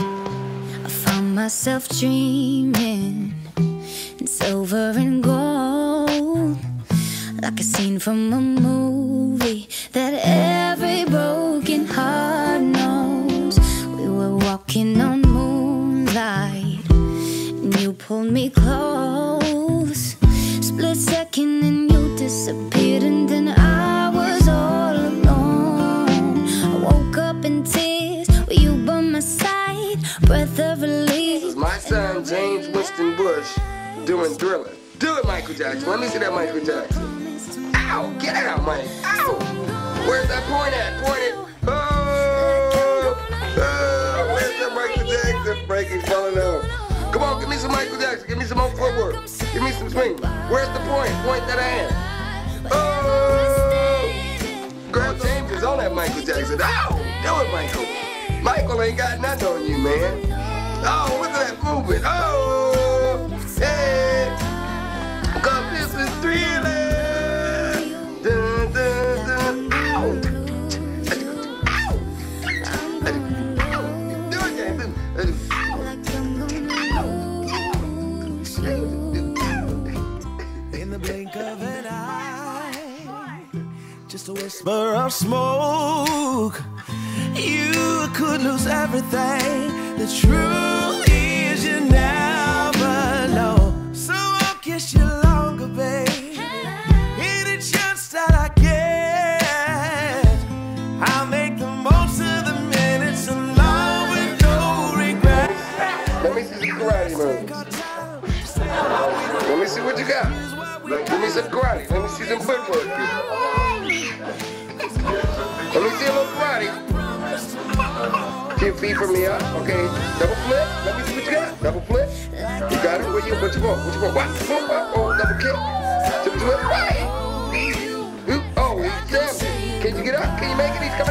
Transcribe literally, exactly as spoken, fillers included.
I found myself dreaming in silver and gold, like a scene from a movie that every broken heart knows. We were walking on moonlight and you pulled me close. Split second and you disappeared, and then I was all alone. I woke up in tears with you by my side, breath of relief. This is my son James Winston Bush doing Thriller. Do it, Michael Jackson. Let me see that Michael Jackson. Ow! Get out, Mike! Ow! Where's that point at? Point it! Oh! Oh! Where's that Michael Jackson? Breaking, falling out. Come on, give me some Michael Jackson. Give me some more footwork. Give me some swing. Where's the point? Point that hand. Oh! Girl, James is on that Michael Jackson. Ow! Do it, Michael. Michael ain't got nothing on you, man. Oh, look at that movement. Oh! Hey! Just a whisper of smoke, you could lose everything. The truth is you never know. So I'll kiss you longer, babe. Any chance that I get, I'll make the most of the minutes in love with no regret. Let me see the karate moves. Let me see what you got. Like, give me some karate. Let me see some footwork. Let me see a little karate. Keep feet from me up. Okay. Double flip. Let me see what you got. Double flip. You got it. What you what you want? What you want? What? Oh, double kick. Double flip. Oh, he's jumping. Can you get up? Can you make it? He's coming.